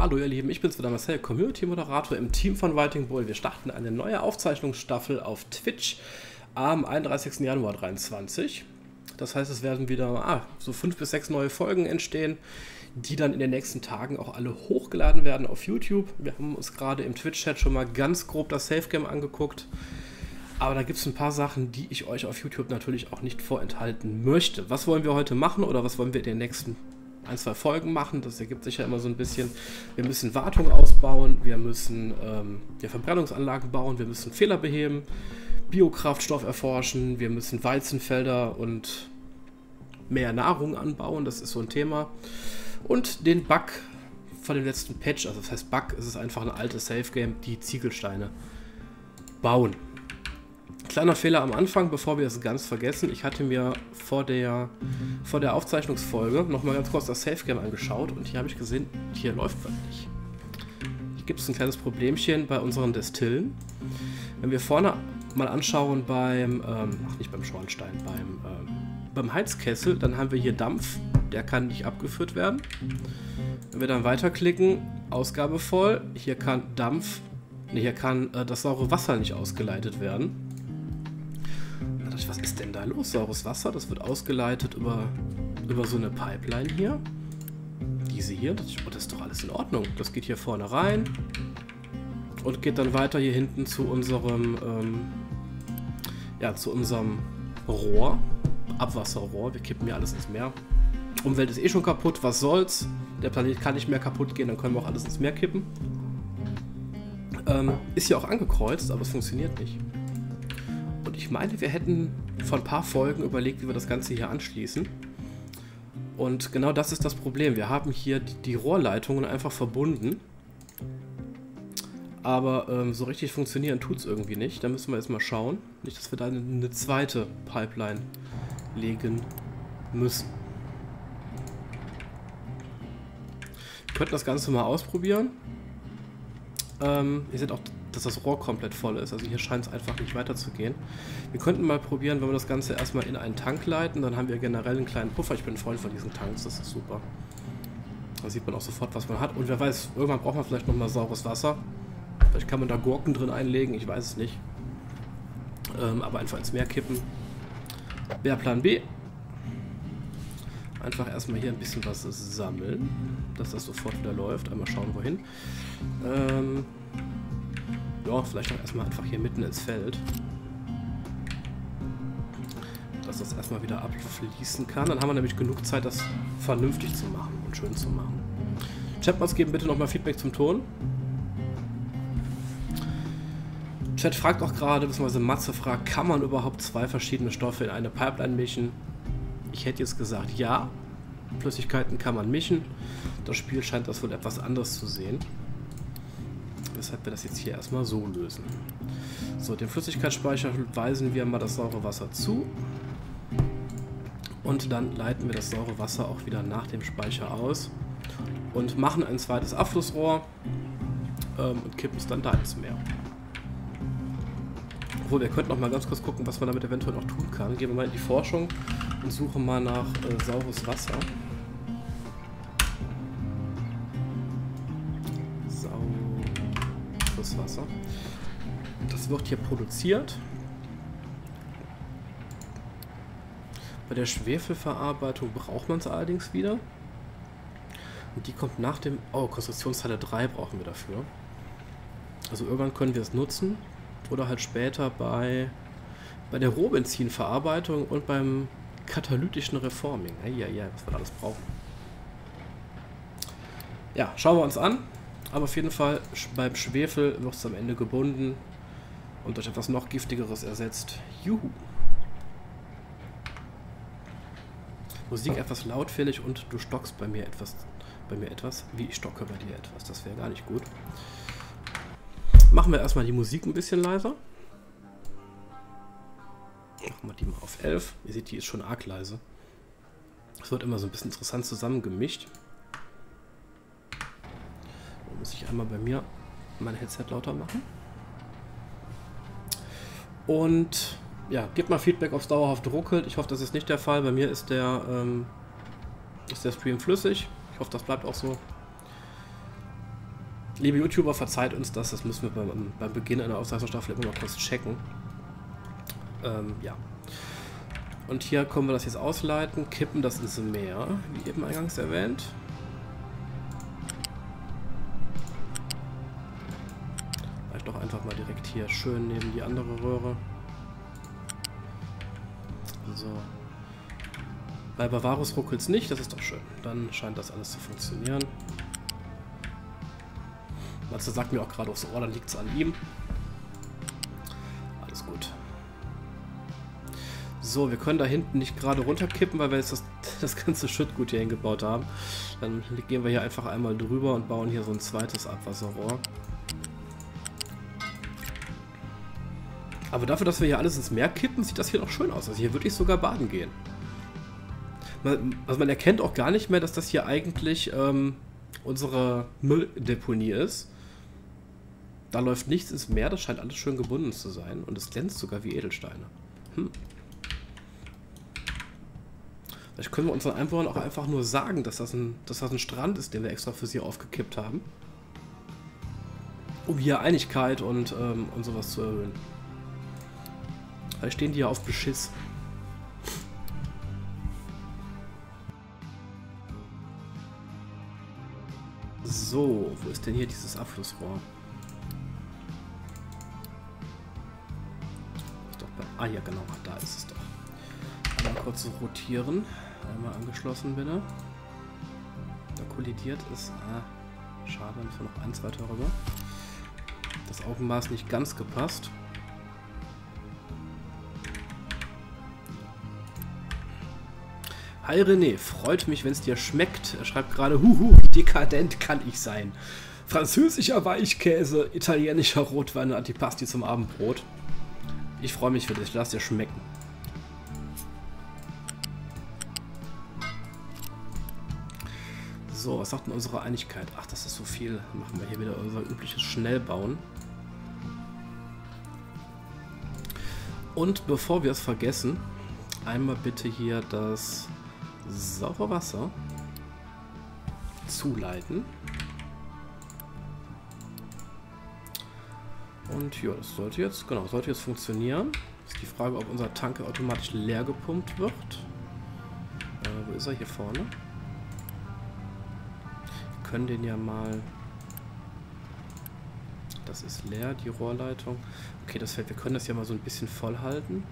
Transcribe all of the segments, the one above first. Hallo ihr Lieben, ich bin's wieder Marcel, Community-Moderator im Team von Writing Bull. Wir starten eine neue Aufzeichnungsstaffel auf Twitch am 31. Januar 2023. Das heißt, es werden wieder so 5 bis 6 neue Folgen entstehen, die dann in den nächsten Tagen auch alle hochgeladen werden auf YouTube. Wir haben uns gerade im Twitch-Chat schon mal ganz grob das Safe-Game angeguckt. Aber da gibt es ein paar Sachen, die ich euch auf YouTube natürlich auch nicht vorenthalten möchte. Was wollen wir heute machen oder was wollen wir in den nächsten 1, 2 Folgen machen? Das ergibt sich ja immer so ein bisschen. Wir müssen Wartung ausbauen, wir müssen Verbrennungsanlagen bauen, wir müssen Fehler beheben, Biokraftstoff erforschen, wir müssen Weizenfelder und mehr Nahrung anbauen, das ist so ein Thema. Und den Bug von dem letzten Patch, also das heißt Bug, es ist einfach ein altes Safe-Game, die Ziegelsteine bauen. Kleiner Fehler am Anfang, bevor wir es ganz vergessen. Ich hatte mir vor der Aufzeichnungsfolge nochmal ganz kurz das Safe-Game angeschaut und hier habe ich gesehen, hier läuft was nicht. Hier gibt es ein kleines Problemchen bei unseren Destillen. Wenn wir vorne mal anschauen beim, nicht beim Schornstein, beim Heizkessel, dann haben wir hier Dampf, der kann nicht abgeführt werden. Wenn wir dann weiterklicken, Ausgabe voll, hier kann Dampf, das saure Wasser nicht ausgeleitet werden. Was ist denn da los? Saures Wasser, das wird ausgeleitet über so eine Pipeline hier. Diese hier, das ist doch alles in Ordnung. Das geht hier vorne rein und geht dann weiter hier hinten zu unserem, Rohr, Abwasserrohr. Wir kippen hier alles ins Meer. Umwelt ist eh schon kaputt, was soll's? Der Planet kann nicht mehr kaputt gehen, dann können wir auch alles ins Meer kippen. Ist hier auch angekreuzt, aber es funktioniert nicht. Und ich meine, wir hätten vor ein paar Folgen überlegt, wie wir das Ganze hier anschließen. Und genau das ist das Problem. Wir haben hier die Rohrleitungen einfach verbunden. Aber so richtig funktionieren tut es irgendwie nicht. Da müssen wir jetzt mal schauen. Nicht, dass wir da eine zweite Pipeline legen müssen. Wir könnten das Ganze mal ausprobieren. Ihr seht auch, dass das Rohr komplett voll ist. Also hier scheint es einfach nicht weiterzugehen. Wir könnten mal probieren, wenn wir das Ganze erstmal in einen Tank leiten, dann haben wir generell einen kleinen Puffer. Ich bin ein Freund von diesen Tanks, das ist super. Da sieht man auch sofort, was man hat. Und wer weiß, irgendwann braucht man vielleicht nochmal saures Wasser. Vielleicht kann man da Gurken drin einlegen, ich weiß es nicht. Aber einfach ins Meer kippen. Wer Plan B? Einfach erstmal hier ein bisschen was sammeln, dass das sofort wieder läuft. Einmal schauen, wohin. Ja, vielleicht auch erstmal einfach hier mitten ins Feld. Dass das erstmal wieder abfließen kann. Dann haben wir nämlich genug Zeit, das vernünftig zu machen und schön zu machen. Chatbots geben bitte nochmal Feedback zum Ton. Chat fragt auch gerade, bzw. Matze fragt, kann man überhaupt 2 verschiedene Stoffe in eine Pipeline mischen? Ich hätte jetzt gesagt, ja. Flüssigkeiten kann man mischen. Das Spiel scheint das wohl etwas anders zu sehen. Weshalb wir das jetzt hier erstmal so lösen. So, dem Flüssigkeitsspeicher weisen wir mal das saure Wasser zu. Und dann leiten wir das saure Wasser auch wieder nach dem Speicher aus. Und machen ein zweites Abflussrohr. Und kippen es dann da ins Meer. Obwohl, wir könnten noch mal ganz kurz gucken, was man damit eventuell noch tun kann. Gehen wir mal in die Forschung und suchen mal nach saures Wasser. Wasser. Das wird hier produziert. Bei der Schwefelverarbeitung braucht man es allerdings wieder. Und die kommt nach dem... Oh, Konstruktionshalle 3 brauchen wir dafür. Also irgendwann können wir es nutzen. Oder halt später bei der Rohbenzinverarbeitung und beim katalytischen Reforming. Ja, was wir da alles brauchen. Ja, schauen wir uns an. Aber auf jeden Fall, beim Schwefel wird es am Ende gebunden und durch etwas noch Giftigeres ersetzt. Juhu! Musik etwas lautfällig und du stockst bei mir etwas, wie ich stocke bei dir etwas. Das wäre gar nicht gut. Machen wir erstmal die Musik ein bisschen leiser. Machen wir die mal auf 11. Ihr seht, die ist schon arg leise. Es wird immer so ein bisschen interessant zusammengemischt. Muss ich einmal bei mir mein Headset lauter machen. Und ja, gebt mal Feedback, ob es dauerhaft ruckelt. Ich hoffe, das ist nicht der Fall. Bei mir ist der Stream flüssig. Ich hoffe, das bleibt auch so. Liebe YouTuber, verzeiht uns das. Das müssen wir beim Beginn einer Aufzeichnungsstaffel immer mal kurz checken. Ja. Und hier können wir das jetzt ausleiten, kippen das ins Meer, wie eben eingangs erwähnt. Vielleicht doch einfach mal direkt hier schön neben die andere Röhre. So. Bei Bavarus ruckelt es nicht, das ist doch schön. Dann scheint das alles zu funktionieren. Marcel sagt mir auch gerade aufs Ohr, dann liegt es an ihm. Alles gut. So, wir können da hinten nicht gerade runterkippen, weil wir jetzt das ganze Schüttgut hier hingebaut haben. Dann gehen wir hier einfach einmal drüber und bauen hier so ein zweites Abwasserrohr. Aber dafür, dass wir hier alles ins Meer kippen, sieht das hier doch schön aus. Also hier würde ich sogar baden gehen. Also man erkennt auch gar nicht mehr, dass das hier eigentlich unsere Mülldeponie ist. Da läuft nichts ins Meer, das scheint alles schön gebunden zu sein. Und es glänzt sogar wie Edelsteine. Hm. Vielleicht können wir unseren Einwohnern auch einfach nur sagen, dass das ein Strand ist, den wir extra für sie aufgekippt haben. Um hier Einigkeit und sowas zu erhöhen. Vielleicht stehen die ja auf Beschiss. So, wo ist denn hier dieses Abflussrohr? Ist doch bei, ah ja, genau, da ist es doch. Einmal kurz rotieren. Einmal angeschlossen, bitte. Da kollidiert es. Ah, schade, dann ist noch eins weiter rüber. Das Augenmaß nicht ganz gepasst. Hi René, freut mich, wenn es dir schmeckt. Er schreibt gerade, huhu, wie dekadent kann ich sein. Französischer Weichkäse, italienischer Rotwein und Antipasti zum Abendbrot. Ich freue mich für dich, lass dir schmecken. So, was sagt denn unsere Einigkeit? Ach, das ist so viel. Machen wir hier wieder unser übliches Schnellbauen. Und bevor wir es vergessen, einmal bitte hier das saure Wasser zuleiten. Und ja, das sollte jetzt, genau, sollte jetzt funktionieren. Ist die Frage, ob unser Tank automatisch leer gepumpt wird. Wo ist er? Hier vorne. Wir können den ja mal... Das ist leer, die Rohrleitung. Okay, das fällt. Wir können das ja mal so ein bisschen voll halten.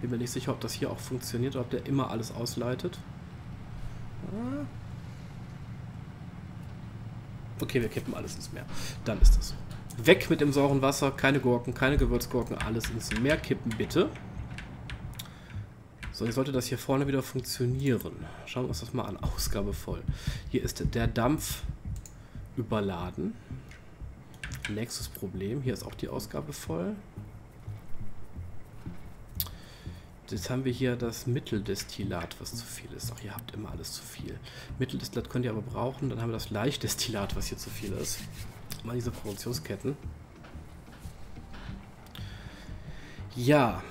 Bin mir nicht sicher, ob das hier auch funktioniert oder ob der immer alles ausleitet. Okay, wir kippen alles ins Meer. Dann ist das so. Weg mit dem sauren Wasser, keine Gurken, keine Gewürzgurken, alles ins Meer kippen, bitte. So, jetzt sollte das hier vorne wieder funktionieren. Schauen wir uns das mal an. Ausgabe voll. Hier ist der Dampf überladen. Nächstes Problem. Hier ist auch die Ausgabe voll. Jetzt haben wir hier das Mitteldestillat, was zu viel ist. Ach, ihr habt immer alles zu viel. Mitteldestillat könnt ihr aber brauchen. Dann haben wir das Leichtdestillat, was hier zu viel ist. Mal diese Produktionsketten. Ja.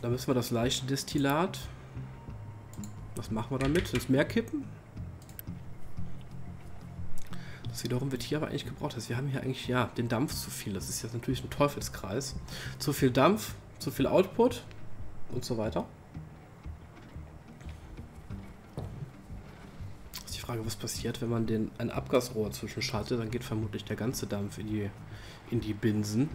Da müssen wir das leichte Destillat. Was machen wir damit? Ins Meer kippen? Das wiederum wird hier aber eigentlich gebraucht. Also wir haben hier eigentlich, ja, den Dampf zu viel. Das ist jetzt natürlich ein Teufelskreis. Zu viel Dampf, zu viel Output. Und so weiter. Das ist die Frage, was passiert, wenn man ein Abgasrohr zwischenschaltet, dann geht vermutlich der ganze Dampf in die Binsen.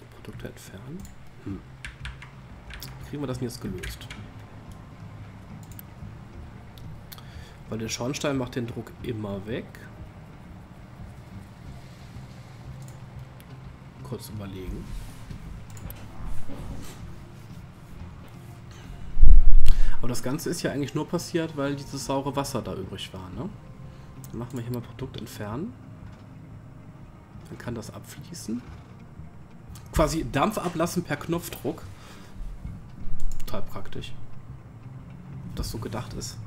Die Produkte entfernen. Hm. Kriegen wir das denn jetzt gelöst? Weil der Schornstein macht den Druck immer weg. Kurz überlegen. Aber das Ganze ist ja eigentlich nur passiert, weil dieses saure Wasser da übrig war, ne? Dann machen wir hier mal Produkt entfernen. Dann kann das abfließen. Quasi Dampf ablassen per Knopfdruck. Total praktisch. Ob das so gedacht ist.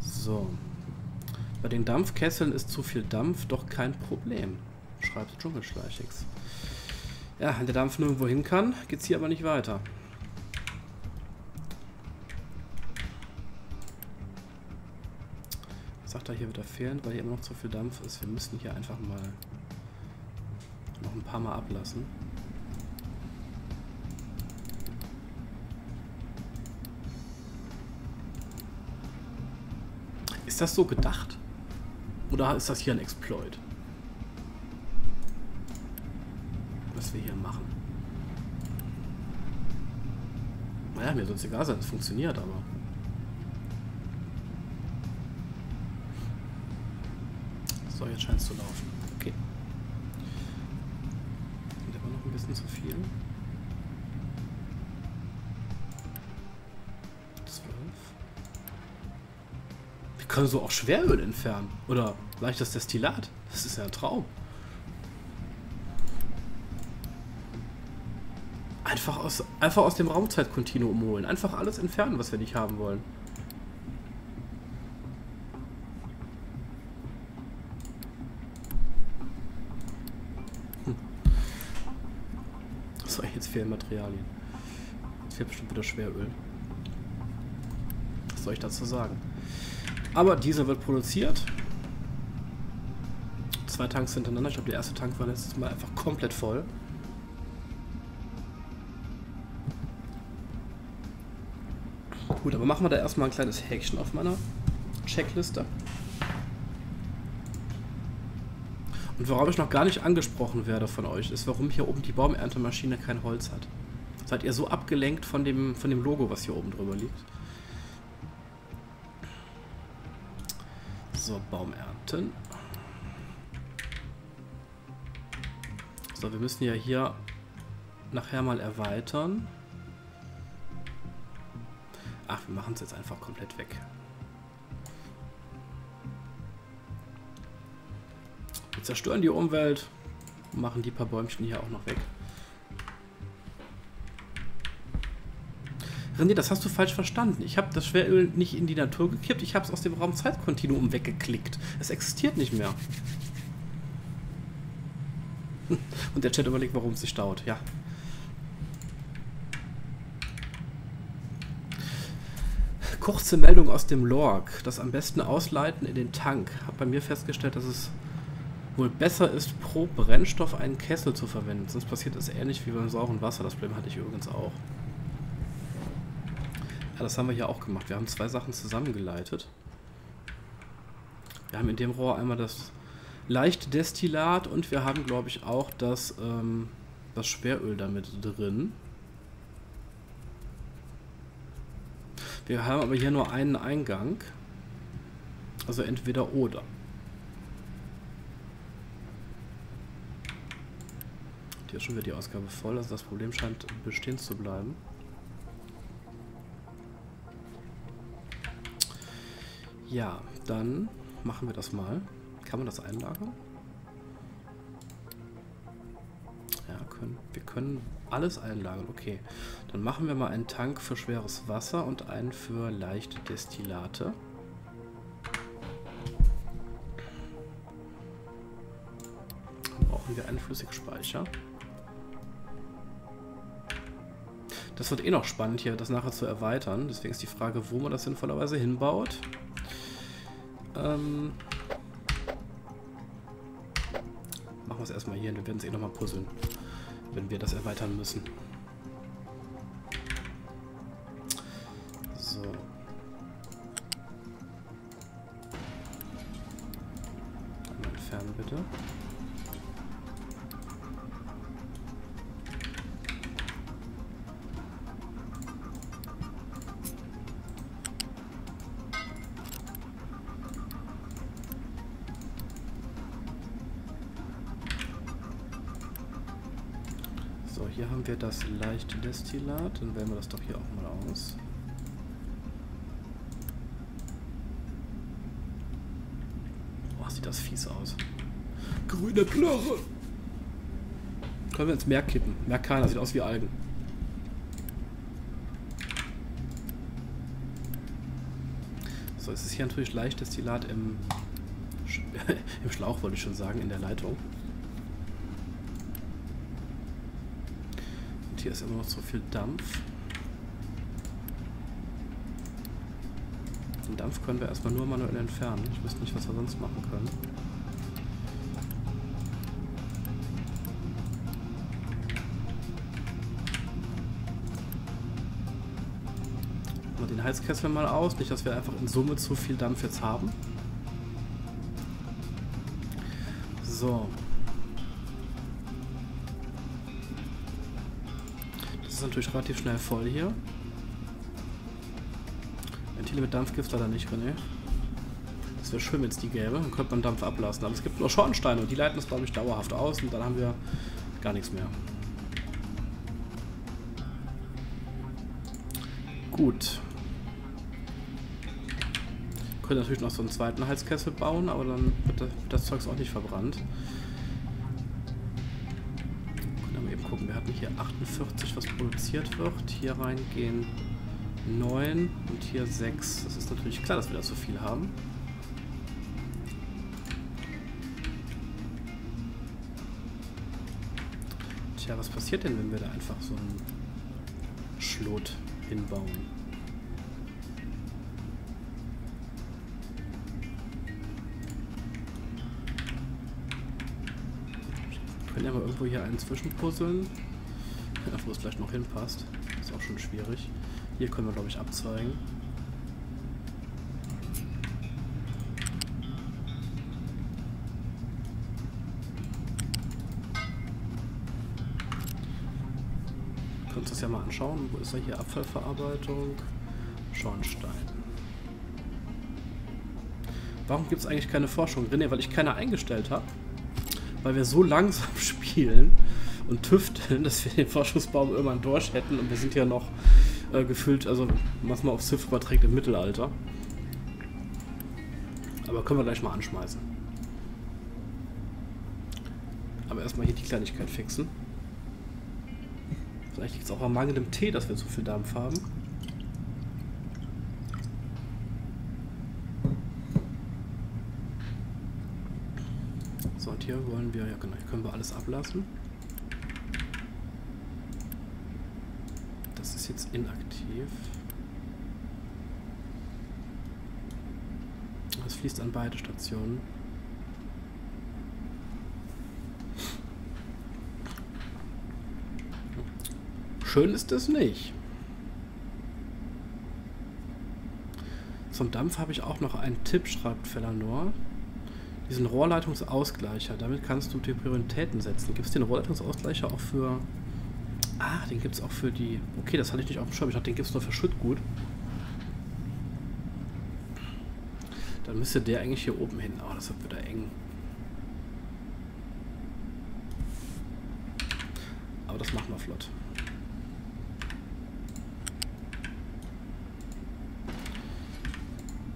So. Bei den Dampfkesseln ist zu viel Dampf doch kein Problem, schreibt Dschungelschleichix. Ja, wenn der Dampf nirgendwo hin kann, geht's hier aber nicht weiter. sagt er hier wieder fehlen, weil hier immer noch zu viel Dampf ist. Wir müssen hier einfach mal noch ein paar Mal ablassen. Ist das so gedacht? Oder ist das hier ein Exploit? Was wir hier machen. Naja, mir soll es egal sein, es funktioniert aber. So, jetzt scheint es zu laufen. Okay. Sind aber noch ein bisschen zu viel. 12. Wir können so auch Schweröl entfernen. Oder leichtes Destillat. Das ist ja ein Traum. Einfach aus dem Raumzeitkontinuum holen. Einfach alles entfernen, was wir nicht haben wollen. So, jetzt fehlen Materialien. Jetzt fehlt bestimmt wieder Schweröl. Was soll ich dazu sagen? Aber Diesel wird produziert. 2 Tanks hintereinander. Ich glaube, der erste Tank war letztes Mal einfach komplett voll. Gut, aber machen wir da erstmal ein kleines Häkchen auf meiner Checkliste. Und worauf ich noch gar nicht angesprochen werde von euch, ist, warum hier oben die Baumerntemaschine kein Holz hat. Seid ihr so abgelenkt von dem Logo, was hier oben drüber liegt? So, Baumernten. So, wir müssen ja hier nachher mal erweitern. Ach, wir machen es jetzt einfach komplett weg. Wir zerstören die Umwelt und machen die paar Bäumchen hier auch noch weg. René, das hast du falsch verstanden. Ich habe das Schweröl nicht in die Natur gekippt, ich habe es aus dem Raumzeitkontinuum weggeklickt. Es existiert nicht mehr. Und der Chat überlegt, warum es sich staut. Ja. Kurze Meldung aus dem Lorg. Das am besten ausleiten in den Tank. Habe bei mir festgestellt, dass es wohl besser ist, pro Brennstoff einen Kessel zu verwenden. Sonst passiert es ähnlich wie beim sauren Wasser. Das Problem hatte ich übrigens auch. Ja, das haben wir hier auch gemacht. Wir haben 2 Sachen zusammengeleitet. Wir haben in dem Rohr einmal das leichte Destillat und wir haben, glaube ich, auch das Schweröl damit drin. Wir haben aber hier nur einen Eingang. Also entweder oder. Hier ist schon wieder die Ausgabe voll, also das Problem scheint bestehen zu bleiben. Ja, dann machen wir das mal. Kann man das einlagern? Ja, wir können alles einlagern. Okay, dann machen wir mal einen Tank für schweres Wasser und einen für leichte Destillate. Dann brauchen wir einen Flüssigspeicher. Das wird eh noch spannend hier, das nachher zu erweitern. Deswegen ist die Frage, wo man das sinnvollerweise hinbaut. Machen wir es erstmal hier und wir werden es eh nochmal puzzeln, wenn wir das erweitern müssen. So. Einmal entfernen bitte. Hier haben wir das leichte Destillat, dann wählen wir das doch hier auch mal aus. Boah, sieht das fies aus. Grüne Plörre! Können wir ins Meer kippen. Merkt keiner, sieht aus wie Algen. So, es ist hier natürlich leicht Destillat im Schlauch, wollte ich schon sagen, in der Leitung. Hier ist immer noch so viel Dampf. Den Dampf können wir erstmal nur manuell entfernen. Ich wüsste nicht, was wir sonst machen können. Machen wir den Heizkessel mal aus. Nicht, dass wir einfach in Summe zu viel Dampf jetzt haben. So. Das ist natürlich relativ schnell voll hier. Ventile mit Dampfgift hat er nicht, René. Das wäre schön, wenn es die gäbe. Dann könnte man Dampf ablassen. Aber es gibt nur Schornsteine und die leiten das, glaube ich, dauerhaft aus und dann haben wir gar nichts mehr. Gut. Wir können natürlich noch so einen zweiten Heizkessel bauen, aber dann wird das Zeugs auch nicht verbrannt. Gucken, wir hatten hier 48, was produziert wird. Hier reingehen 9 und hier 6. Das ist natürlich klar, dass wir da so viel haben. Tja, was passiert denn, wenn wir da einfach so einen Schlot hinbauen? Ja, mal irgendwo hier einen zwischenpuzzeln, wo es vielleicht noch hinpasst. Ist auch schon schwierig. Hier können wir, glaube ich, abzweigen. Wir können uns das ja mal anschauen. Wo ist er hier? Abfallverarbeitung, Schornstein. Warum gibt es eigentlich keine Forschung? René, weil ich keine eingestellt habe. Weil wir so langsam spielen und tüfteln, dass wir den Forschungsbaum irgendwann durch hätten und wir sind ja noch gefühlt, also was man auf Civ überträgt, im Mittelalter. Aber können wir gleich mal anschmeißen. Aber erstmal hier die Kleinigkeit fixen. Vielleicht liegt es auch am mangelndem Tee, dass wir so viel Dampf haben. Hier wollen wir, ja genau, hier können wir alles ablassen. Das ist jetzt inaktiv. Das fließt an beide Stationen. Schön ist es nicht. Zum Dampf habe ich auch noch einen Tipp, schreibt Fellanor. Diesen Rohrleitungsausgleicher, damit kannst du die Prioritäten setzen. Gibt es den Rohrleitungsausgleicher auch für... Ah, den gibt es auch für die... Okay, das hatte ich nicht auf dem Schirm. Ich dachte, den gibt es nur für Schüttgut. Dann müsste der eigentlich hier oben hin. Oh, das wird wieder eng. Aber das machen wir flott.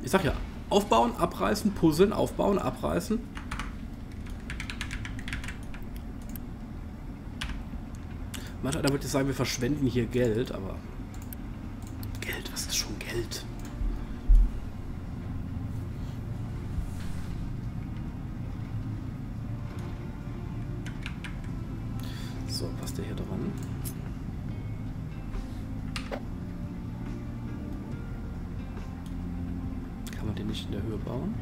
Ich sag ja... Aufbauen, abreißen, puzzeln, aufbauen, abreißen. Manchmal würde ich sagen, wir verschwenden hier Geld, aber... Geld, was ist schon Geld? So, passt der hier dran? Nicht in der Höhe bauen.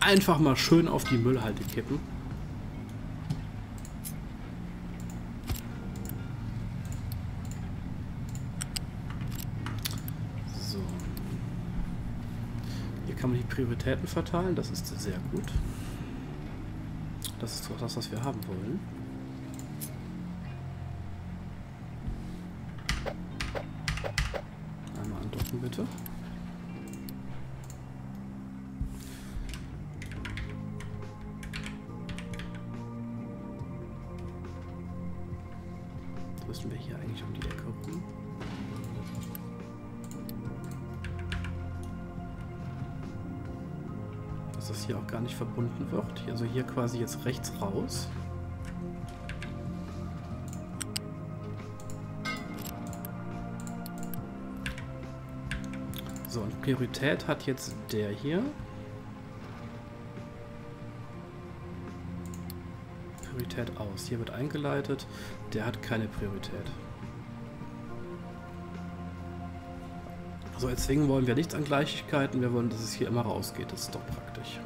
Einfach mal schön auf die Müllhalde kippen. Prioritäten verteilen, das ist sehr gut. Das ist doch das, was wir haben wollen. Einmal andocken, bitte. Jetzt müssen wir hier eigentlich um die Ecke rum. Das hier auch gar nicht verbunden wird. Also hier quasi jetzt rechts raus. So, und Priorität hat jetzt der hier. Priorität aus. Hier wird eingeleitet. Der hat keine Priorität. Also erzwingen wollen wir nichts an Gleichigkeiten. Wir wollen, dass es hier immer rausgeht. Das ist doch praktisch.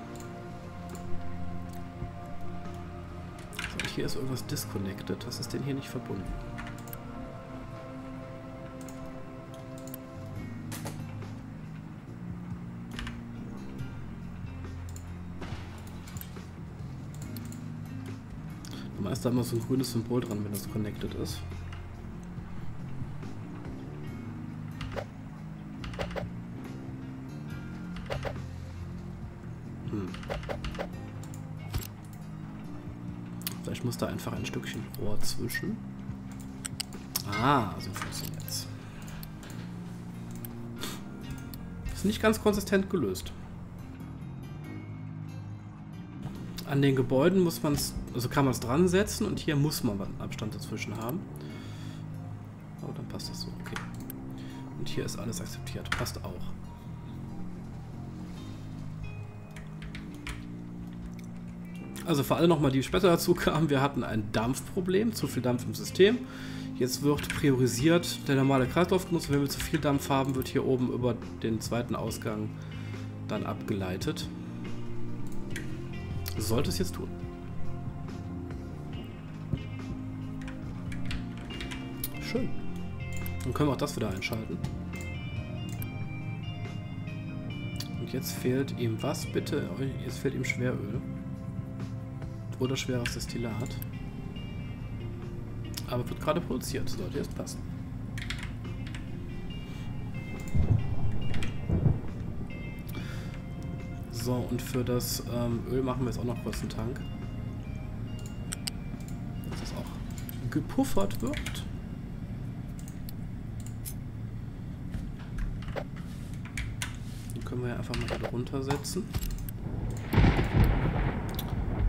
So, hier ist irgendwas disconnected. Das ist denn hier nicht verbunden. Da immer so ein grünes Symbol dran, wenn das connected ist. Vielleicht muss da einfach ein Stückchen Rohr zwischen. Ah, so funktioniert's. Ist nicht ganz konsistent gelöst. An den Gebäuden muss man es, also kann man es dran setzen und hier muss man einen Abstand dazwischen haben. Oh, dann passt das so, okay. Und hier ist alles akzeptiert, passt auch. Also für alle nochmal, die später dazu kamen, wir hatten ein Dampfproblem, zu viel Dampf im System. Jetzt wird priorisiert der normale Kreislauf genutzt, wenn wir zu viel Dampf haben, wird hier oben über den zweiten Ausgang dann abgeleitet. Sollte es jetzt tun. Schön. Dann können wir auch das wieder einschalten. Und jetzt fehlt ihm was, bitte? Jetzt fehlt ihm Schweröl. Oder schweres Destillat. Aber wird gerade produziert. Sollte jetzt passen. So, und für das Öl machen wir jetzt auch noch kurz einen Tank. Dass das auch gepuffert wird. Den können wir ja einfach mal wieder runtersetzen.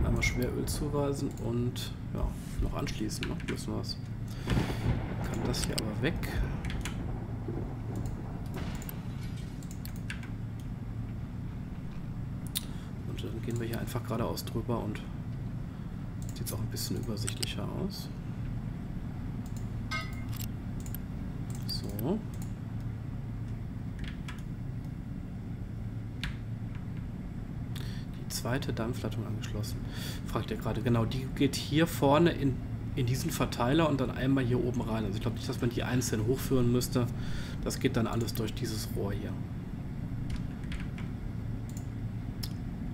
Einmal Schweröl zuweisen und ja, noch anschließen. Noch müssen wir es. Kann das hier aber weg. Gehen wir hier einfach geradeaus drüber und sieht es auch ein bisschen übersichtlicher aus. So. Die zweite Dampfleitung angeschlossen. Fragt ihr gerade, genau, die geht hier vorne in diesen Verteiler und dann einmal hier oben rein. Also ich glaube nicht, dass man die einzeln hochführen müsste. Das geht dann alles durch dieses Rohr hier.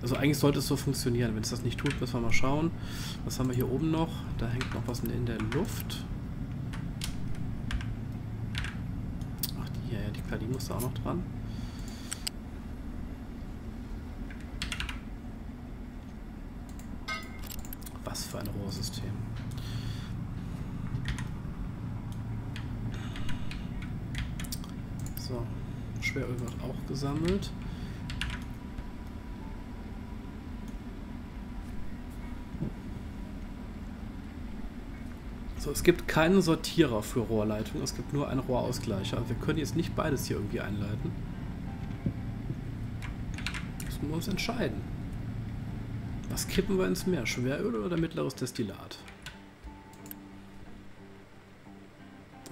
Also eigentlich sollte es so funktionieren. Wenn es das nicht tut, müssen wir mal schauen. Was haben wir hier oben noch? Da hängt noch was in der Luft. Ach, die, ja, die KI muss da auch noch dran. Was für ein Rohrsystem. So, Schweröl wird auch gesammelt. So, es gibt keinen Sortierer für Rohrleitungen, es gibt nur einen Rohrausgleicher. Also wir können jetzt nicht beides hier irgendwie einleiten. Müssen wir uns entscheiden. Was kippen wir ins Meer? Schweröl oder mittleres Destillat?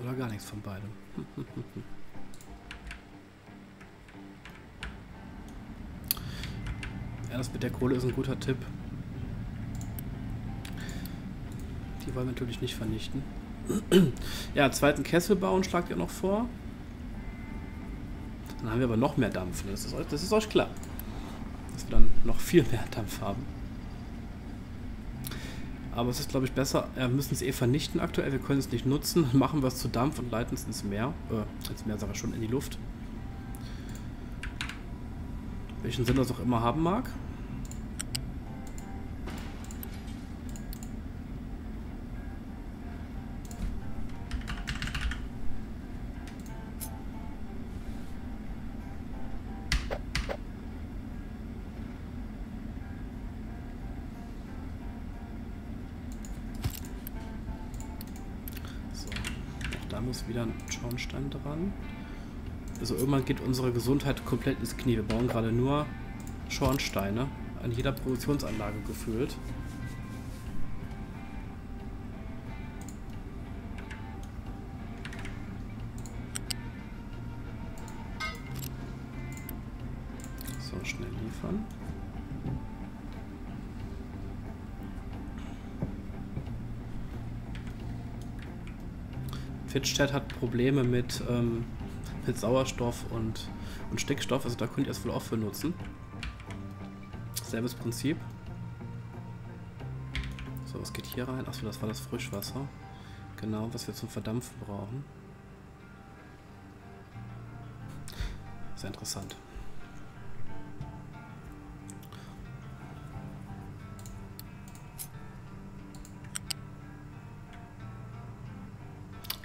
Oder gar nichts von beidem. Ja, das mit der Kohle ist ein guter Tipp. Die wollen wir natürlich nicht vernichten. Ja, zweiten Kessel bauen schlagt ihr noch vor. Dann haben wir aber noch mehr Dampf. Das ist euch klar. Dass wir dann noch viel mehr Dampf haben. Aber es ist, glaube ich, besser. Wir müssen es eh vernichten aktuell. Wir können es nicht nutzen. Machen wir es zu Dampf und leiten es ins Meer. Ins Meer, sage ich schon, in die Luft. Welchen Sinn das auch immer haben mag. Wieder ein Schornstein dran. Also irgendwann geht unsere Gesundheit komplett ins Knie. Wir bauen gerade nur Schornsteine an jeder Produktionsanlage gefühlt. So, schnell liefern. Twitch-Chat hat Probleme mit Sauerstoff und Stickstoff, also da könnt ihr es wohl auch für nutzen. Selbes Prinzip. So, was geht hier rein? Achso, das war das Frischwasser. Genau, was wir zum Verdampfen brauchen. Sehr interessant.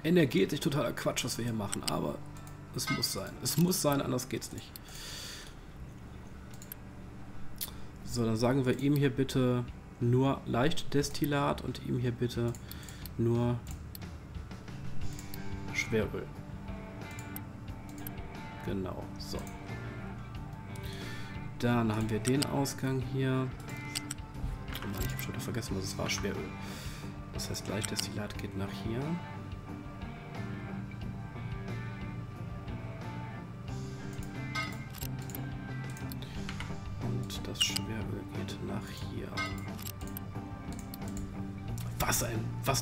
Energetisch totaler Quatsch, was wir hier machen, aber es muss sein. Es muss sein, anders geht's nicht. So, dann sagen wir ihm hier bitte nur Leichtdestillat und ihm hier bitte nur Schweröl. Genau, so. Dann haben wir den Ausgang hier. Oh Mann, ich habe schon wieder vergessen, was es war, Schweröl. Das heißt, Leichtdestillat geht nach hier. Das Schweröl geht nach hier. Was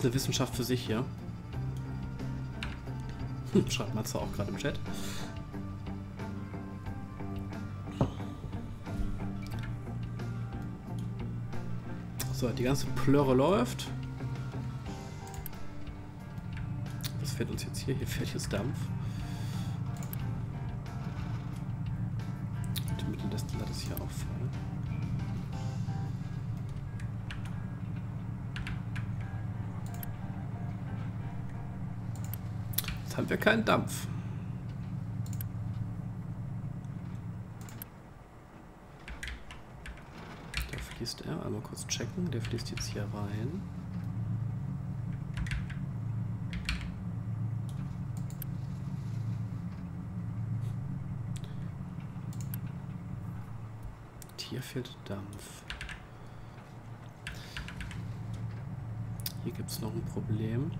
eine Wissenschaft für sich hier. Schreibt Matze auch gerade im Chat. So, die ganze Plörre läuft. Was fährt uns jetzt hier? Hier fährt jetzt Dampf. Mitteldestillat ist hier auch voll. Jetzt haben wir keinen Dampf. Da fließt er. Einmal kurz checken. Der fließt jetzt hier rein. Hier fehlt Dampf. Hier gibt es noch ein Problem.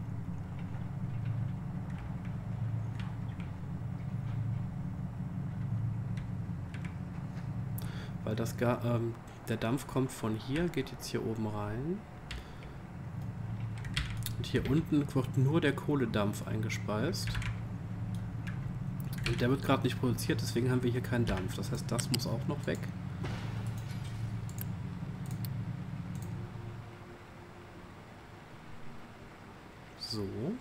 Weil das der Dampf kommt von hier, geht jetzt hier oben rein. Und hier unten wird nur der Kohledampf eingespeist. Und der wird gerade nicht produziert, deswegen haben wir hier keinen Dampf. Das heißt, das muss auch noch weg. So. Und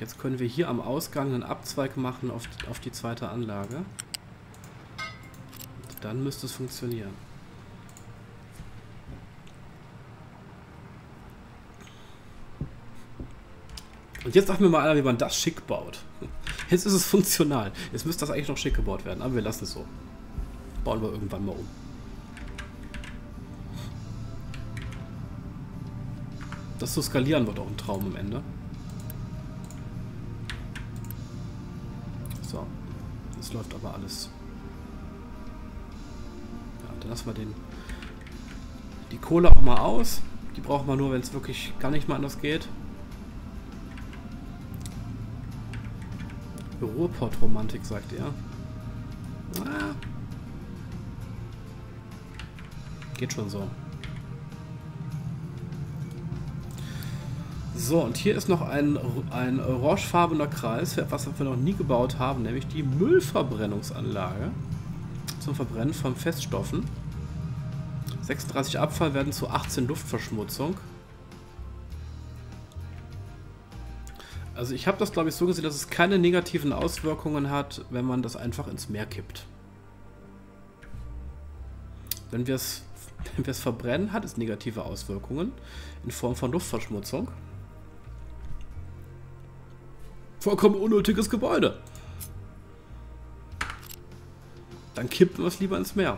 jetzt können wir hier am Ausgang einen Abzweig machen auf die zweite Anlage. Und dann müsste es funktionieren. Und jetzt sagt mir mal einer, wie man das schick baut. Jetzt ist es funktional. Jetzt müsste das eigentlich noch schick gebaut werden, aber wir lassen es so. Bauen wir irgendwann mal um. Das zu skalieren wird auch ein Traum am Ende. So, jetzt läuft aber alles. Ja, dann lassen wir die Kohle auch mal aus. Die brauchen wir nur, wenn es wirklich gar nicht mehr anders geht. Ruhrpott-Romantik, sagt er. Ah. Geht schon so. So, und hier ist noch ein orangefarbener Kreis, was wir noch nie gebaut haben, nämlich die Müllverbrennungsanlage zum Verbrennen von Feststoffen. 36 Abfall werden zu 18 Luftverschmutzung. Also ich habe das, glaube ich, so gesehen, dass es keine negativen Auswirkungen hat, wenn man das einfach ins Meer kippt. Wenn wir es verbrennen, hat es negative Auswirkungen in Form von Luftverschmutzung. Vollkommen unnötiges Gebäude. Dann kippen wir es lieber ins Meer.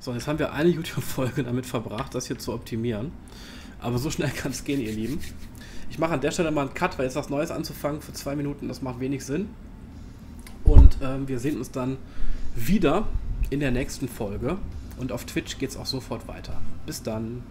So, jetzt haben wir eine YouTube-Folge damit verbracht, das hier zu optimieren. Aber so schnell kann es gehen, ihr Lieben. Ich mache an der Stelle mal einen Cut, weil jetzt was Neues anzufangen für 2 Minuten, das macht wenig Sinn. Und wir sehen uns dann wieder in der nächsten Folge. Und auf Twitch geht es auch sofort weiter. Bis dann.